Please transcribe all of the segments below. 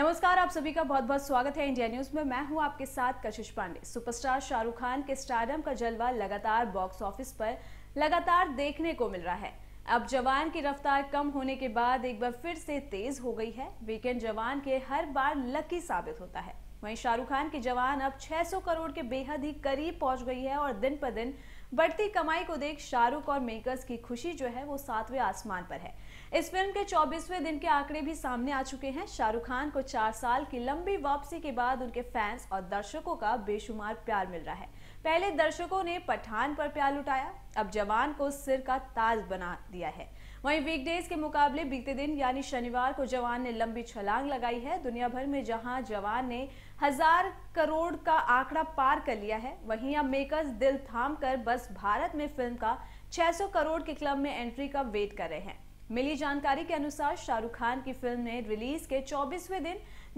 नमस्कार, आप सभी का बहुत बहुत स्वागत है इंडिया न्यूज़ में। मैं हूं आपके साथ कशिश पांडे। सुपरस्टार शाहरुख़ खान के स्टारडम का जलवा लगातार बॉक्स ऑफिस पर लगातार देखने को मिल रहा है। अब जवान की रफ्तार कम होने के बाद एक बार फिर से तेज हो गई है। वीकेंड जवान के हर बार लकी साबित होता है। वहीं शाहरुख़ खान की जवान अब 600 करोड़ के बेहद ही करीब पहुंच गई है और दिन पर दिन बढ़ती कमाई को देख शाहरुख और मेकर्स की खुशी जो है वो 7वें आसमान पर है। इस फिल्म के 24वें दिन के आंकड़े भी सामने आ चुके हैं। शाहरुख खान को 4 साल की लंबी वापसी के बाद उनके फैंस और दर्शकों का बेशुमार प्यार मिल रहा है। पहले दर्शकों ने पठान पर प्यार लुटाया, अब जवान को सिर का ताज बना दिया है। वहीं वीकडेज के मुकाबले बीते दिन यानी शनिवार को जवान ने लंबी छलांग लगाई है। दुनिया भर में जहां जवान ने 1000 करोड़ का आंकड़ा पार कर लिया है, वहीं अब मेकर्स दिल थामकर बस भारत में फिल्म का 600 करोड़ के क्लब में एंट्री का वेट कर रहे हैं। मिली जानकारी के अनुसार शाहरुख खान की फिल्म ने रिलीज के 24वें दिन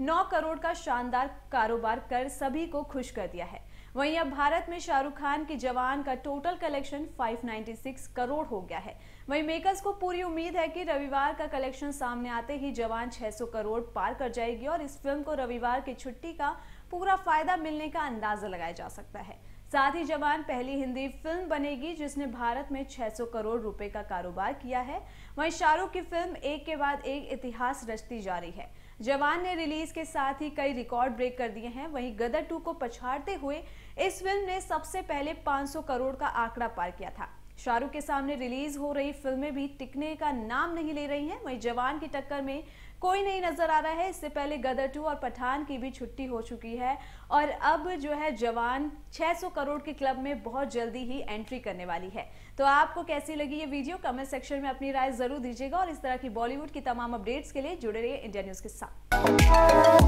9 करोड़ का शानदार कारोबार कर सभी को खुश कर दिया है। वहीं अब भारत में शाहरुख खान की जवान का टोटल कलेक्शन 596 करोड़ हो गया है। वहीं मेकर्स को पूरी उम्मीद है कि रविवार का कलेक्शन सामने आते ही जवान 600 करोड़ पार कर जाएगी और इस फिल्म को रविवार की छुट्टी का पूरा फायदा मिलने का अंदाजा लगाया जा सकता है। साथ ही जवान पहली हिंदी फिल्म बनेगी जिसने भारत में 600 करोड़ रुपए का कारोबार किया है। वहीं शाहरुख की फिल्म एक के बाद एक इतिहास रचती जा रही है। जवान ने रिलीज के साथ ही कई रिकॉर्ड ब्रेक कर दिए हैं। वहीं गदर 2 को पछाड़ते हुए इस फिल्म ने सबसे पहले 500 करोड़ का आंकड़ा पार किया था। शाहरुख के सामने रिलीज हो रही फिल्में भी टिकने का नाम नहीं ले रही हैं। वहीं जवान की टक्कर में कोई नहीं नजर आ रहा है। इससे पहले गदर 2 और पठान की भी छुट्टी हो चुकी है और अब जो है जवान 600 करोड़ के क्लब में बहुत जल्दी ही एंट्री करने वाली है। तो आपको कैसी लगी ये वीडियो, कमेंट सेक्शन में अपनी राय जरूर दीजिएगा और इस तरह की बॉलीवुड की तमाम अपडेट्स के लिए जुड़े रहिए इंडिया न्यूज़ के साथ।